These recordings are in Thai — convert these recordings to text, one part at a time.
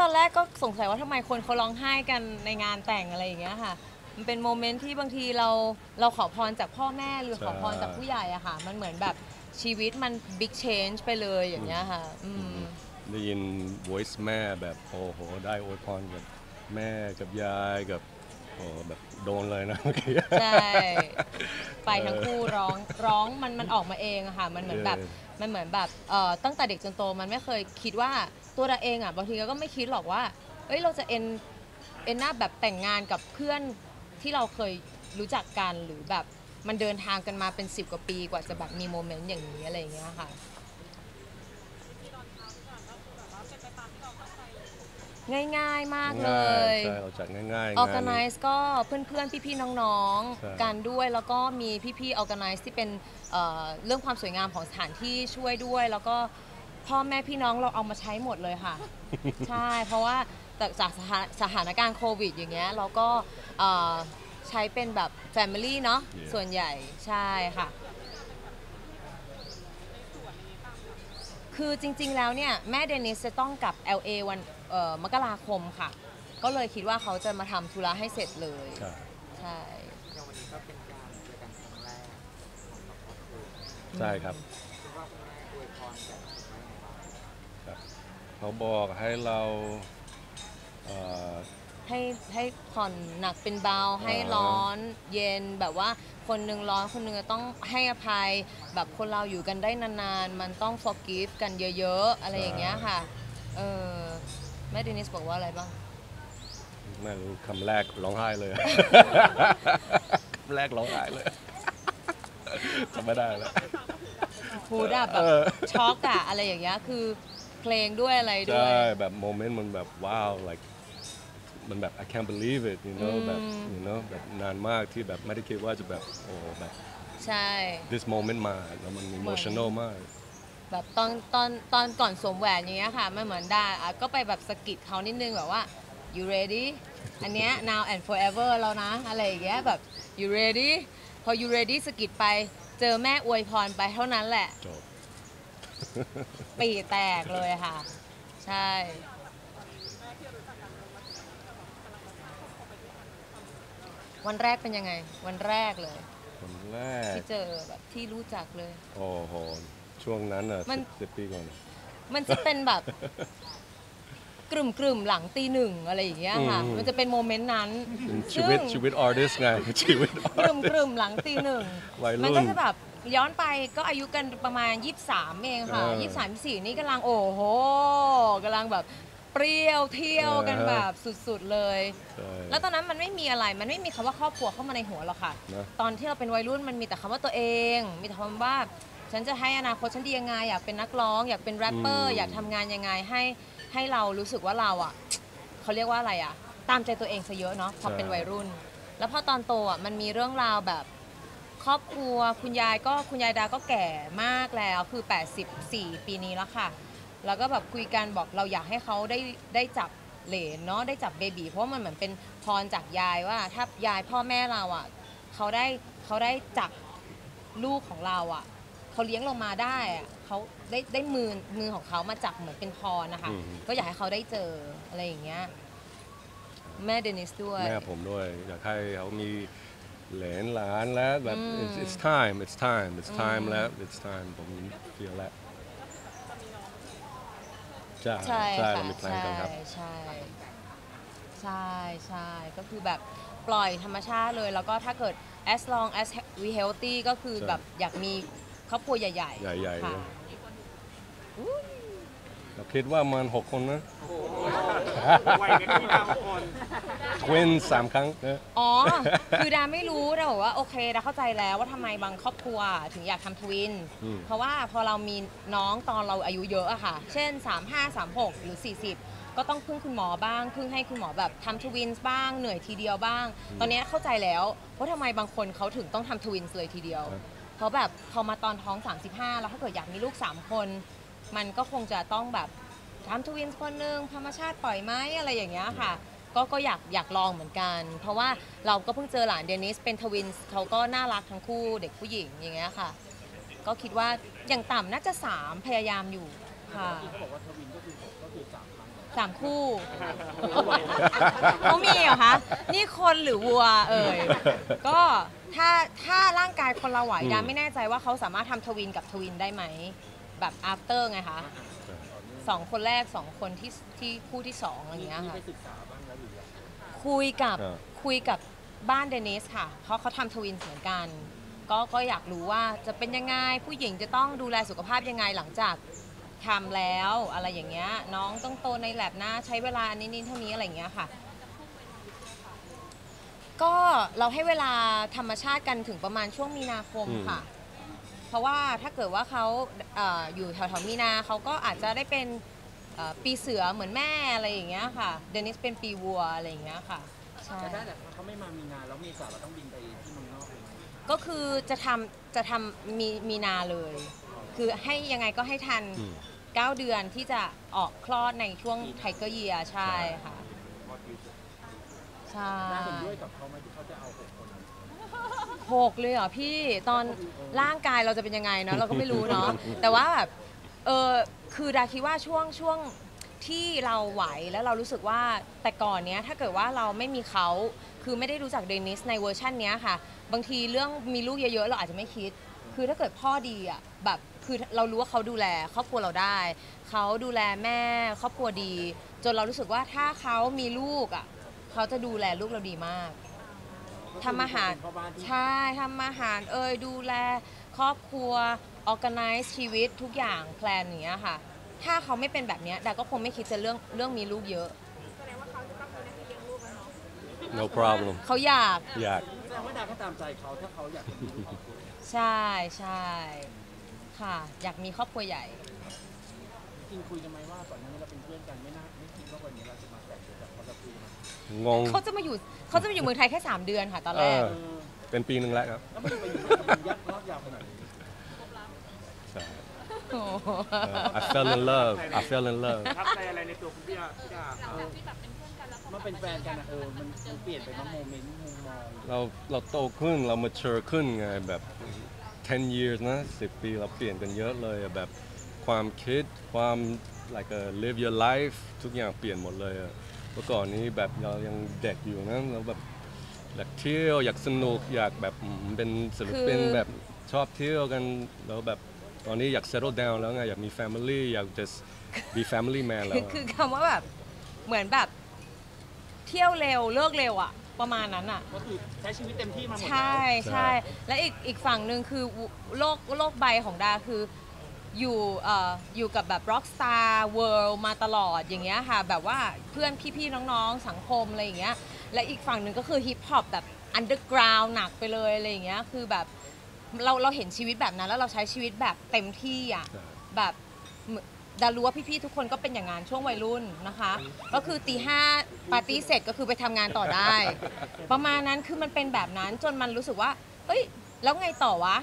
ตอนแรกก็สงสัยว่าทำไมคนเขาร้องไห้กันในงานแต่งอะไรอย่างเงี้ยค่ะมันเป็นโมเมนต์ที่บางทีเราขอพรจากพ่อแม่หรือขอพรจากผู้ใหญ่อะค่ะมันเหมือนแบบชีวิตมัน big change ไปเลยอย่างเงี้ยค่ะได้ยิน voice แม่แบบโอ้โหได้อวยพรกับแม่กับยายกับโอ้แบบโดนเลยนะเมื่อกี้ใช่ไปทั้งคู่ร้องมันออกมาเองอะค่ะมันเหมือนแบบตั้งแต่เด็กจนโตมันไม่เคยคิดว่าตัวเราเองอะบางทีก็ไม่คิดหรอกว่าเอ้ยเราจะเอ็นหน้าแบบแต่งงานกับเพื่อนที่เราเคยรู้จักกันหรือแบบมันเดินทางกันมาเป็น10กว่าปีกว่าจะแบบมีโมเมนต์อย่างนี้อะไรอย่างเงี้ยค่ะง่ายๆมากเลยใช่เอาจากง่ายๆ organize ก็เพื่อนๆพี่ๆน้องๆกันด้วยแล้วก็มีพี่ๆ organize ที่เป็นเรื่องความสวยงามของสถานที่ช่วยด้วยแล้วก็พ่อแม่พี่น้องเราเอามาใช้หมดเลยค่ะใช่เพราะว่าจากสถานการณ์โควิดอย่างเงี้ยเราก็ใช้เป็นแบบ Family เนาะส่วนใหญ่ใช่ค่ะคือจริงๆแล้วเนี่ยแม่เดนิสจะต้องกลับ LA วันมกราคมค่ะก็เลยคิดว่าเขาจะมาทำธุระให้เสร็จเลยใช่อย่างวันนี้ก็เป็นการเจอกันครั้งแรกใช่ครับเขาบอกให้เราให้ผ่อนหนักเป็นเบาให้ร้อนเย็นแบบว่าคนหนึ่งร้อนคนหนึ่งจะต้องให้อภัยแบบคนเราอยู่กันได้นานๆมันต้อง forgive กันเยอะๆอะไรอย่างเงี้ยค่ะแม่เดนิสบอกว่าอะไรบ้างไม่รู้คำแรกร้องไห้เลยคำแรกร้องไห้เลยจำไม่ได้แล้วพูดแบบช็อกอะอะไรอย่างเงี้ยคือเพลงด้วยอะไรด้วยใช่แบบโมเมนต์มันแบบว้าว like มันแบบ I can't believe it you know แบบ you know แบบนานมากที่แบบไม่ได้คิดว่าจะแบบโอ้แบบใช่ this moment มาแล้วมัน emotional มากแบบตอนก่อนสวมแหวนอย่างเงี้ยค่ะมันเหมือนได้ก็ไปแบบสะกิดเขานิดนึงแบบว่า you ready อันเนี้ย now and forever แล้วนะอะไรอย่างเงี้ยแบบ you ready พอ you ready สะกิดไปเจอแม่อวยพรไปเท่านั้นแหละจบปีแตกเลยค่ะใช่วันแรกเป็นยังไงวันแรกเลยวันแรกที่เจอแบบที่รู้จักเลยโอ้โหช่วงนั้นอ่ะ10ปีก่อนมันจะเป็นแบบกลุ่มหลังตีหนึ่งอะไรอย่างเงี้ยค่ะมันจะเป็นโมเมนต์นั้นชีวิตอาร์ติสไงชีวิตกลุ่มหลังตีหนึ่งมันก็จะแบบย้อนไปก็อายุกันประมาณ23เองค่ะ23-24นี่กำลังโอ้โหกำลังแบบเปรี้ยวเที่ยวกันแบบสุดๆเลยแล้วตอนนั้นมันไม่มีอะไรมันไม่มีคำว่าครอบครัวเข้ามาในหัวหรอกค่ะตอนที่เราเป็นวัยรุ่นมันมีแต่คำว่าตัวเองมีแต่คำว่าฉันจะให้อนาคตฉันดียังไงอยากเป็นนักร้องอยากเป็นแรปเปอร์อยากทำงานยังไงให้เรารู้สึกว่าเราอ่ะเขาเรียกว่าอะไรอ่ะตามใจตัวเองซะเยอะเนาะพอเป็นวัยรุ่นแล้วพอตอนโตอ่ะมันมีเรื่องราวแบบครอบครัวคุณยายดาก็แก่มากแล้วคือ84ปีนี้แล้วค่ะแล้วก็แบบคุยกันบอกเราอยากให้เขาได้จับเหลนเนาะได้จับเบบีเพราะมันเหมือนเป็นพรจากยายว่าถ้ายายพ่อแม่เราอ่ะเขาได้จับลูกของเราอ่ะเขาเลี้ยงลงมาได้เขาได้มือของเขามาจับเหมือนเป็นพรนะคะก็อยากให้เขาได้เจออะไรอย่างเงี้ยแม่เดนิสด้วยแม่ผมด้วยอยากให้เขามีเหลนหลานแล้วแบบ it's time แล้ว it's time ผมเฟียแล้วใช่เรามีแพลนกันครับใช่ก็คือแบบปล่อยธรรมชาติเลยแล้วก็ถ้าเกิด as long as we healthy ก็คือแบบอยากมีครอบครัวใหญ่ค่ะเราคิดว่ามัน6 คนนะวัยเด็กที่ดา6 คนทวิน3 ครั้งนะอ๋อคือดาไม่รู้ดาบอกว่าโอเคดาเข้าใจแล้วว่าทำไมบางครอบครัวถึงอยากทำทวินเพราะว่าพอเรามีน้องตอนเราอายุเยอะอะค่ะเช่น35 36หรือ40ก็ต้องพึ่งคุณหมอบ้างพึ่งให้คุณหมอแบบทำทวินส์บ้างเหนื่อยทีเดียวบ้างตอนนี้เข้าใจแล้วว่าทำไมบางคนเขาถึงต้องทำทวินส์เลยทีเดียวเพราะแบบพอมาตอนท้อง35แล้วถ้าเกิดอยากมีลูก3 คนมันก็คงจะต้องแบบทำทวินส์คนหนึ่งธรรมชาติปล่อยไหมอะไรอย่างเงี้ยค่ะก็อยากลองเหมือนกันเพราะว่าเราก็เพิ่งเจอหลานเดนิสเป็นทวินส์เขาก็น่ารักทั้งคู่เด็กผู้หญิงอย่างเงี้ยค่ะก็คิดว่าอย่างต่ำน่าจะ3พยายามอยู่ค่ะเขาบอกว่าทวินก็คือ3 ครั้ง 3 คู่เขามีเหรอคะนี่คนหรือวัวเอ่ยก็ถ้าร่างกายคนเราไหวดาไม่แน่ใจว่าเขาสามารถทำทวินกับทวินได้ไหมแบบ after ไงคะ2คนแรก2คนที่คู่ที่2อะไรอย่างเงี้ยค่ะคุยกับบ้านเดนิสค่ะเพราะเขาทำทวินเหมือนกันก็อยากรู้ว่าจะเป็นยังไงผู้หญิงจะต้องดูแลสุขภาพยังไงหลังจากทำแล้วอะไรอย่างเงี้ยน้องต้องโตในแลบนะใช้เวลานิดๆเท่านี้อะไรอย่างเงี้ยค่ะก็เราให้เวลาธรรมชาติกันถึงประมาณช่วงมีนาคมค่ะเพราะว่าถ้าเกิดว่าเขาอยู่แถวๆมีนาเขาก็อาจจะได้เป็นปีเสือเหมือนแม่อะไรอย่างเงี้ยค่ะเดนิสเป็นปีวัวอะไรอย่างเงี้ยค่ะใช่แต่ถ้าเขาไม่มามีนาแล้วมีสาเราต้องบินไปที่เมืองนอกก็คือจะทำมีนาเลยคือให้ยังไงก็ให้ทัน9เดือนที่จะออกคลอดในช่วงไทเกอร์เยียร์ใช่ค่ะใช่เห็นด้วยกับเขาไหมที่เขาจะเอา6 คนเลยเหรอพี่ตอนร่างกายเราจะเป็นยังไงเนาะเราก็ไม่รู้เนาะแต่ว่าแบบคือดาคิดว่าช่วงที่เราไหวแล้วเรารู้สึกว่าแต่ก่อนเนี้ยถ้าเกิดว่าเราไม่มีเขาคือไม่ได้รู้จักเดนิสในเวอร์ชันเนี้ยค่ะบางทีเรื่องมีลูกเยอะๆเราอาจจะไม่คิดคือถ้าเกิดพ่อดีอ่ะแบบคือเรารู้ว่าเขาดูแลครอบครัวเราได้เขาดูแลแม่ครอบครัวดีจนเรารู้สึกว่าถ้าเขามีลูกอ่ะเขาจะดูแลลูกเราดีมากทำอาหารใช่ทำอาหารดูแลครอบครัว organize ชีวิตทุกอย่างแพลนอย่างเงี้ยค่ะถ้าเขาไม่เป็นแบบนี้ดาก็คงไม่คิดจะเรื่องมีลูกเยอะแสดงว่าเขาจะต้องมีหน้าที่เลี้ยงลูกแล้วเนาะ no problem เขาอยากแสดงว่าดาก็ตามใจเขาถ้าเขาอยากมีครอบครัวใช่ใช่ค่ะอยากมีครอบครัวใหญ่จริงคุยกันไหมว่าก่อนหน้านี้เราเป็นเพื่อนกันไม่คิดว่าวันนี้เราจะมาแต่งงานกันเขาจะคุยงงเขาจะมาอยู่เมืองไทยแค่3เดือนค่ะตอนแรกเป็นปีนึงแล้วครับแล้วมันไปอยู่กันยักษ์รอบยาวขนาดนี้ใช่ I fell in love I fell in love ทับใจอะไรในตัวคุณพี่ดามันเป็นแฟนกันมันเปลี่ยนไปมั้งโมเมนต์มุมมองเราโตขึ้นเรามาเชิร์ขึ้นไงแบบ10 years นะ10ปีเราเปลี่ยนกันเยอะเลยแบบความคิดความ like live your life ทุกอย่างเปลี่ยนหมดเลยเมื่อก่อนนี้แบบเรายังเด็กอยู่นะเราแบบอยากเที่ยวอยากสนุกอยากแบบเป็นศิลปินแบบชอบเที่ยวกันแล้วแบบตอนนี้อยาก settle down แล้วไงอยากมี family อยาก just be family man แล้วคือคำว่าแบบเหมือนแบบเที่ยวเร็วเลิกเร็วอะประมาณนั้นอะก็คือใช้ชีวิตเต็มที่มาหมดแล้วใช่และอีกฝั่งหนึ่งคือโลกใบของดาคืออยู่กับแบบ rockstar world มาตลอดอย่างเงี้ยค่ะแบบว่าเพื่อนพี่ๆน้องๆสังคมอะไรอย่างเงี้ยและอีกฝั่งหนึ่งก็คือฮิปฮอปแบบ underground หนักไปเลยอะไรอย่างเงี้ยคือแบบเราเห็นชีวิตแบบนั้นแล้วเราใช้ชีวิตแบบเต็มที่อ่ะแบบดารู้ว่าพี่ๆทุกคนก็เป็นอย่างงานช่วงวัยรุ่นนะคะก็คือตีห้าปาร์ตี้เสร็จก็คือไปทำงานต่อได้ประมาณนั้นคือมันเป็นแบบนั้นจนมันรู้สึกว่าเอ้ยแล้วไงต่อวะ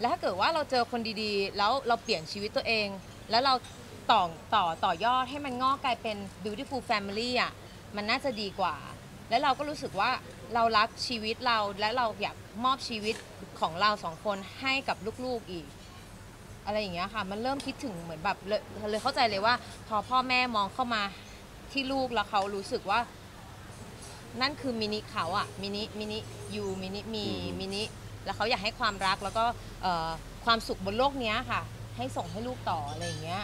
แล้วถ้าเกิดว่าเราเจอคนดีๆแล้วเราเปลี่ยนชีวิตตัวเองแล้วเราต่อยอดให้มันงอกกลายเป็น beautiful family อ่ะมันน่าจะดีกว่าแล้วเราก็รู้สึกว่าเรารักชีวิตเราและเราอยากมอบชีวิตของเรา2คนให้กับลูกๆอีกอะไรอย่างเงี้ยค่ะมันเริ่มคิดถึงเหมือนแบบเลยเข้าใจเลยว่าพอพ่อแม่มองเข้ามาที่ลูกแล้วเขารู้สึกว่านั่นคือมินิเขาอ่ะมินิยูมินิมีมินิแล้วเขาอยากให้ความรักแล้วก็ความสุขบนโลกเนี้ยค่ะให้ส่งให้ลูกต่ออะไรอย่างเงี้ย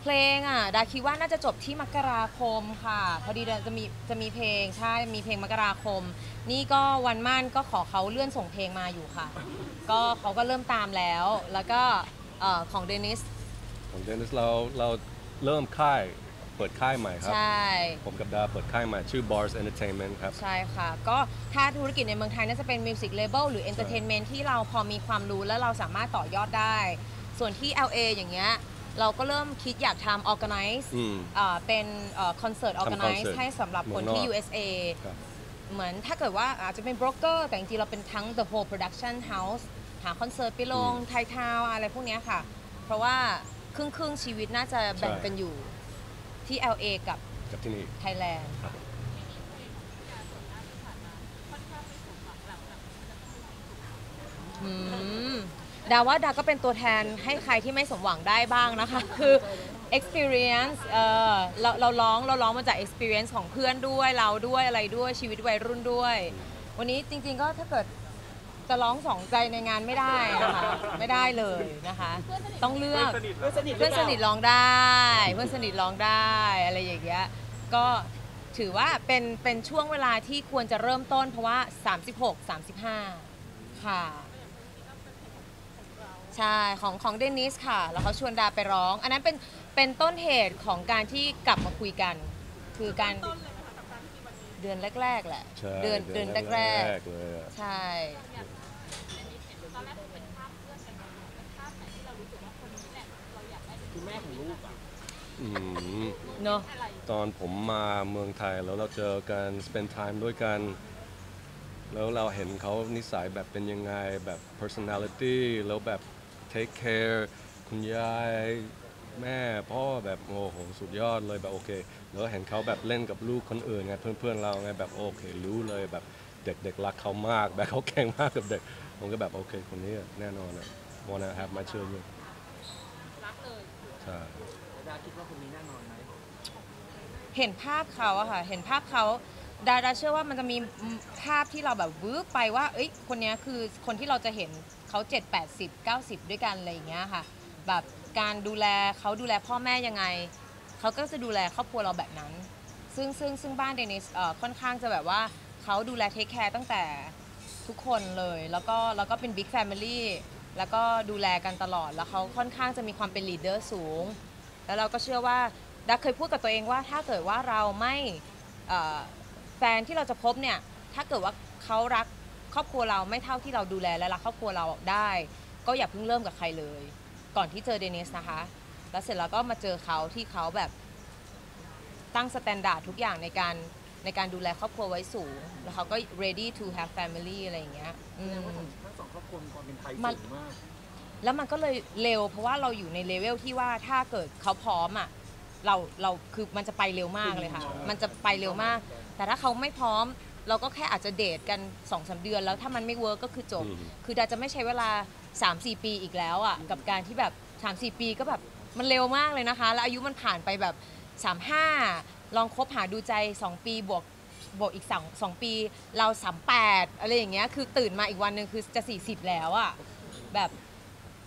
เพลงอ่ะดาคิดว่าน่าจะจบที่มกราคมค่ะพอดีจะมีเพลงใช่มีเพลงมกราคมนี่ก็วันมั่นก็ขอเขาเลื่อนส่งเพลงมาอยู่ค่ะก็เขาก็เริ่มตามแล้วแล้วก็ของเดนิสเราเริ่มค่ายเปิดค่ายใหม่ครับใช่ผมกับดาเปิดค่ายใหม่ชื่อ Bars Entertainment ครับใช่ค่ะก็ถ้าธุรกิจในเมืองไทยน่าจะเป็น Music Label หรือ Entertainment ที่เราพอมีความรู้แล้วเราสามารถต่อยอดได้ส่วนที่ LA อย่างเงี้ยเราก็เริ่มคิดอยากทำ Organize เป็นคอนเสิร์ต Organize ให้สำหรับคนที่ USA เหมือนถ้าเกิดว่าอาจจะเป็น Broker แต่จริงๆเราเป็นทั้ง The Whole Production House หาคอนเสิร์ตไปลงไทยทาวอะไรพวกเนี้ยค่ะเพราะว่าครึ่งชีวิตน่าจะแบ่งกันอยู่ที่ LA กับที่นี่ไทยแลนด์ ดาว่าดาก็เป็นตัวแทนให้ใครที่ไม่สมหวังได้บ้างนะคะคือ experience เราร้องมาจาก experience ของเพื่อนด้วยเราด้วยอะไรด้วยชีวิตวัยรุ่นด้วยวันนี้จริงๆก็ถ้าเกิดจะร้องสองใจในงานไม่ได้นะคะไม่ได้เลยนะคะต้องเลือกเพื่อนสนิทร้องได้เพื่อนสนิทร้องได้อะไรอย่างเงี้ยก็ถือว่าเป็นช่วงเวลาที่ควรจะเริ่มต้นเพราะว่า36-35ค่ะใช่ของเดนิสค่ะแล้วเขาชวนดาไปร้องอันนั้นเป็นต้นเหตุของการที่กลับมาคุยกันคือการเดือนแรกๆแหละเดือนแรกๆใช่คุณแม่ของลูกอ่ะเนาะตอนผมมาเมืองไทยแล้วเราเจอกัน spend time ด้วยกันแล้วเราเห็นเขานิสัยแบบเป็นยังไงแบบ personality แล้วแบบ take care คุณยายแม่พ่อแบบโอ้โหสุดยอดเลยแบบโอเคแล้วเห็นเขาแบบเล่นกับลูกคนอื่นไงเพื่อนเราไงแบบโอเครู้เลยแบบเด็กๆรักเขามากแบบเขาแข่งมากกับเด็กผมก็แบบโอเคคนนี้แน่นอนนะ wanna have my children รักเลยใช่ดาคิดว่าคนนี้แน่นอนไหมเห็นภาพเขาอะค่ะเห็นภาพเขาดาเชื่อว่ามันจะมีภาพที่เราแบบวืบไปว่าเอ้ยคนนี้คือคนที่เราจะเห็นเขา70-80-90ด้วยกันอะไรอย่างเงี้ยค่ะแบบการดูแลเขาดูแลพ่อแม่ยังไงเขาก็จะดูแลครอบครัวเราแบบนั้นซึ่งบ้านเดนิสค่อนข้างจะแบบว่าเขาดูแลเทคแคร์ตั้งแต่ทุกคนเลยแล้วก็เป็นบิ๊กแฟมิลี่แล้วก็ดูแลกันตลอดแล้วเขาค่อนข้างจะมีความเป็นลีดเดอร์สูงแล้วเราก็เชื่อว่าดาเคยพูดกับตัวเองว่าถ้าเกิดว่าเราไม่แฟนที่เราจะพบเนี่ยถ้าเกิดว่าเขารักครอบครัวเราไม่เท่าที่เราดูแลและรักครอบครัวเราได้ก็อย่าเพิ่งเริ่มกับใครเลยก่อนที่เจอเดนิสนะคะแล้วเสร็จแล้วก็มาเจอเขาที่เขาแบบตั้งสแตนดาร์ดทุกอย่างในการดูแลครอบครัวไว้สูงแล้วเขาก็ ready to have family อะไรอย่างเงี้ยทั้งสองครอบครัวมีความเป็นไทยสูงมากแล้วมันก็เลยเร็วเพราะว่าเราอยู่ในเลเวลที่ว่าถ้าเกิดเขาพร้อมอ่ะเราคือมันจะไปเร็วมากเลยค่ะมันจะไปเร็วมากแต่ถ้าเขาไม่พร้อมเราก็แค่อาจจะเดทกัน 2-3 เดือนแล้วถ้ามันไม่เวิร์กก็คือจบคือดาจะไม่ใช้เวลา 3-4 ปีอีกแล้วอ่ะกับการที่แบบ 3-4 ปีก็แบบมันเร็วมากเลยนะคะแล้วอายุมันผ่านไปแบบ35ลองคบหาดูใจ2ปีบวกอีก2ปีเรา38อะไรอย่างเงี้ยคือตื่นมาอีกวันนึงคือจะ40แล้วอ่ะแบบ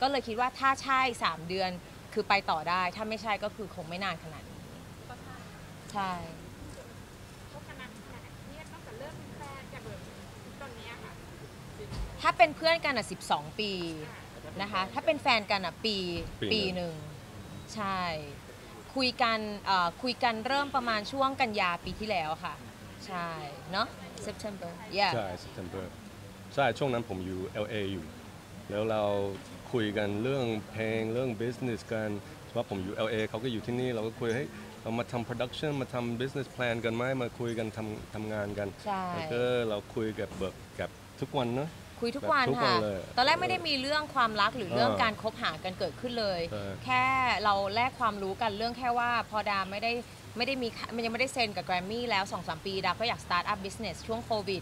ก็เลยคิดว่าถ้าใช่3เดือนคือไปต่อได้ถ้าไม่ใช่ก็คือคงไม่นานขนาดนี้ใช่ถ้าเป็นเพื่อนกันอ่ะ12ปีนะคะถ้าเป็นแฟนกันอ่ะปีหนึ่งใช่คุยกันเริ่มประมาณช่วงกันยาปีที่แล้วค่ะใช่เนาะ September ใช่ September ใช่ช่วงนั้นผมอยู่ LA อยู่แล้วเราคุยกันเรื่องเพลงเรื่อง business กันว่าผมอยู่ LA เขาก็อยู่ที่นี่เราก็คุยให้เรามาทำ production มาทำ business plan กันไหมมาคุยกันทำงานกันแล้วก็เราคุยกับทุกวันเนาะคุยทุกวันค่ะตอนแรกไม่ได้มีเรื่องความรักหรือเรื่องการคบหากันเกิดขึ้นเลยแค่เราแลกความรู้กันเรื่องแค่ว่าพอดาไม่ได้มีมันยังไม่ได้เซ็นกับ Grammy แล้ว 2-3 ปีดาก็อยาก start up business ช่วงโควิด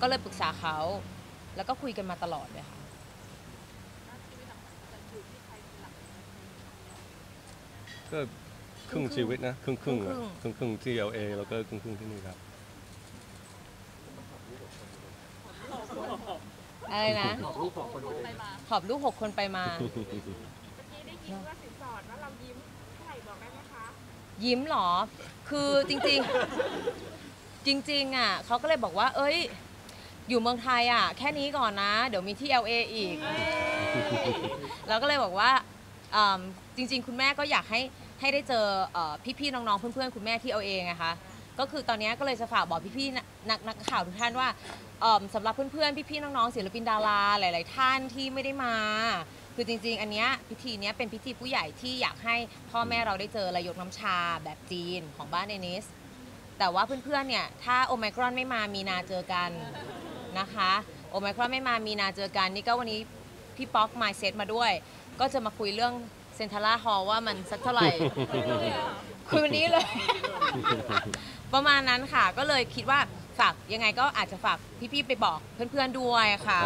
ก็เลยปรึกษาเขาแล้วก็คุยกันมาตลอดเลยค่ะก็ครึ่งชีวิตนะครึ่งที่ LA แล้วก็ครึ่งที่นี่ครับอะไรนะขอบลูก6 คนไปมาเมื่อกี้ได้ยินว่าสินสอดว่าเรายิ้มเท่าไหร่บอกได้ไหมคะยิ้มหรอคือจริงอ่ะเขาก็เลยบอกว่าเอ้ยอยู่เมืองไทยอ่ะแค่นี้ก่อนนะเดี๋ยวมีที่ LA อีกเราก็เลยบอกว่าจริงๆคุณแม่ก็อยากให้ได้เจอพี่ๆน้องๆเพื่อนๆคุณแม่ที่ LA ไงคะก็คือตอนนี้ก็เลยจะฝากบอกพี่ๆนักข่าวทุกท่านว่าสำหรับเพื่อนๆพี่ๆน้องๆศิลปินดาราหลายๆท่านที่ไม่ได้มาคือจริงๆอันเนี้ยพิธีเนี้ยเป็นพิธีผู้ใหญ่ที่อยากให้พ่อแม่เราได้เจอระยกน้ำชาแบบจีนของบ้านเดนิสแต่ว่าเพื่อนๆเนี่ยถ้าโอไมครอนไม่มามีนาเจอกันนะคะโอไมครอนไม่มามีนาเจอกันนี่ก็วันนี้พี่ป๊อกไมซ์เซตมาด้วยก็จะมาคุยเรื่องเซนทราฮอลว่ามันสักเท่าไหร่คุยวันนี้เลยประมาณนั้นค่ะก็เลยคิดว่าฝากยังไงก็อาจจะฝากพี่ๆไปบอกเพื่อนๆด้วยค่ะ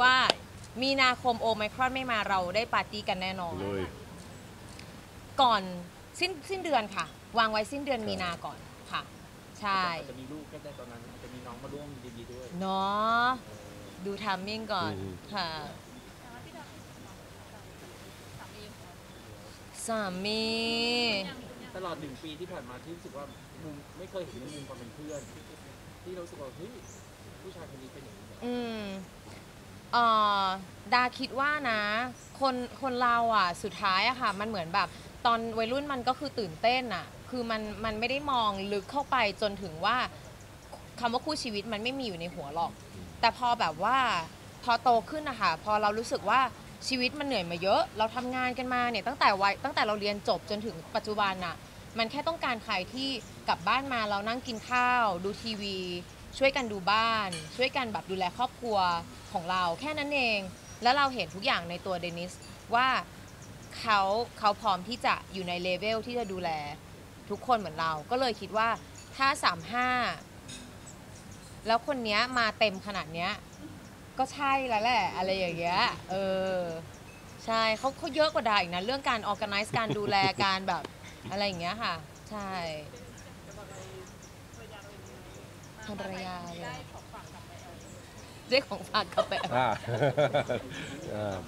ว่า มีนาคมโอไมครอนไม่มาเราได้ปาร์ตี้กันแน่นอนก่อนสิ้นเดือนค่ะวางไว้สิ้นเดือนมีนาก่อนค่ะใช่จะมีลูกก็ได้ตอนนั้นจะมีน้องมาร่วมดีๆด้วยเนาะดูไทมิ่งก่อนค่ะสามีตลอด1 ปีที่ผ่านมาที่รู้สึกว่ามุมไม่เคยเห็นมุมความเป็นเพื่อนที่เรารู้สึกว่าเฮ้ยผู้ชายคนนี้เป็นอย่างนี้ดาคิดว่านะคนเราอ่ะสุดท้ายอะค่ะมันเหมือนแบบตอนวัยรุ่นมันก็คือตื่นเต้นอะคือมันไม่ได้มองลึกเข้าไปจนถึงว่าคำว่าคู่ชีวิตมันไม่มีอยู่ในหัวหรอกแต่พอแบบว่าพอโตขึ้นนะคะพอเรารู้สึกว่าชีวิตมันเหนื่อยมาเยอะเราทำงานกันมาเนี่ยตั้งแต่เราเรียนจบจนถึงปัจจุบันน่ะมันแค่ต้องการใครที่กลับบ้านมาเรานั่งกินข้าวดูทีวีช่วยกันดูบ้านช่วยกันแบบดูแลครอบครัวของเราแค่นั้นเองแล้วเราเห็นทุกอย่างในตัวเดนิสว่าเขาพร้อมที่จะอยู่ในเลเวลที่จะดูแลทุกคนเหมือนเราก็เลยคิดว่าถ้า35แล้วคนนี้มาเต็มขนาดเนี้ยก็ใช่แล้วแหละอะไรอย่างเงี้ยใช่เขาเยอะกว่าดาอีกนะเรื่องการ organize การดูแลการแบบอะไรอย่างเงี้ยค่ะใช่ภรรยาเลยเรียกของฝากกลับไป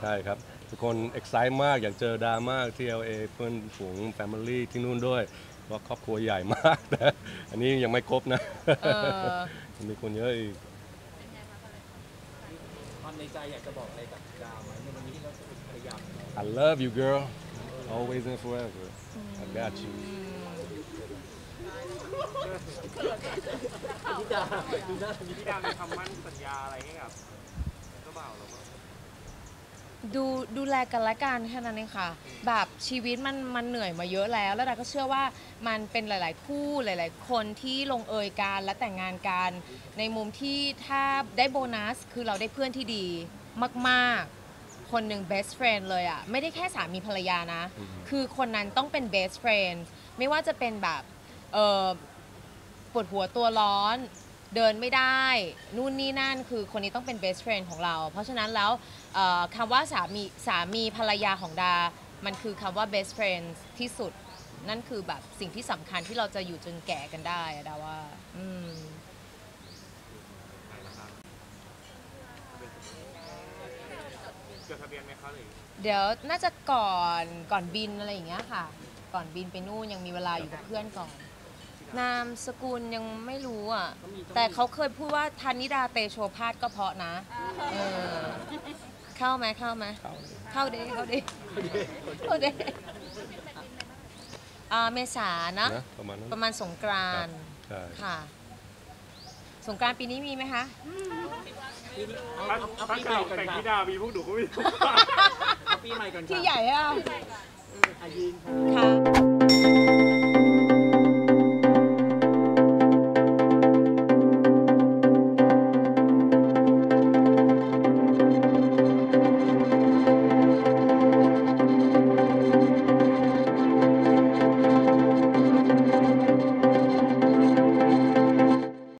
ใช่ครับทุกคน excited มากอยากเจอดามากที่ LA เพื่อนฝูง family ที่นู่นด้วยเพราะครอบครัวใหญ่มากแต่อันนี้ยังไม่ครบนะมีคนเยอะอีกในใจอยากจะบอกอะไรกับดาวมั้ยวันนี้เราจะเป็นภรรยา I love you girl always and forever I got you พี่ดาวมีคำมั่นสัญญาอะไรให้กับเจ้าบ่าวเราบ้างดูแลกันและกันแค่นั้นเองค่ะแบบชีวิตมันเหนื่อยมาเยอะแล้วดาก็เชื่อว่ามันเป็นหลายๆคู่หลายๆคนที่ลงเอยกันและแต่งงานกันในมุมที่ถ้าได้โบนัสคือเราได้เพื่อนที่ดีมากๆคนหนึ่ง best friend เลยอ่ะไม่ได้แค่สามีภรรยานะคือคนนั้นต้องเป็น best friend ไม่ว่าจะเป็นแบบปวดหัวตัวร้อนเดินไม่ได้นู่นนี่นั่นคือคนนี้ต้องเป็น best friend ของเราเพราะฉะนั้นแล้วคำว่าสามีภรรยาของดามันคือคำว่า best friend ที่สุดนั่นคือแบบสิ่งที่สำคัญที่เราจะอยู่จนแก่กันได้ดาว่าจดทะเบียนไหมคะหรือเดี๋ยวน่าจะก่อนบินอะไรอย่างเงี้ยค่ะก่อนบินไปนู่นยังมีเวลาอยู่กับเพื่อนก่อนนามสกุลยังไม่รู้อ่ะแต่เขาเคยพูดว่าธนิดาเตโชภาสก็เพราะนะเข้าไหมเข้าเด้เมษานะประมาณสงกรานต์ค่ะสงกรานต์ปีนี้มีไหมคะบ้านเก่าแต่งธิดามีพวกหนูก็มีปีใหม่กันที่ใหญ่อ่ะอายินค่ะ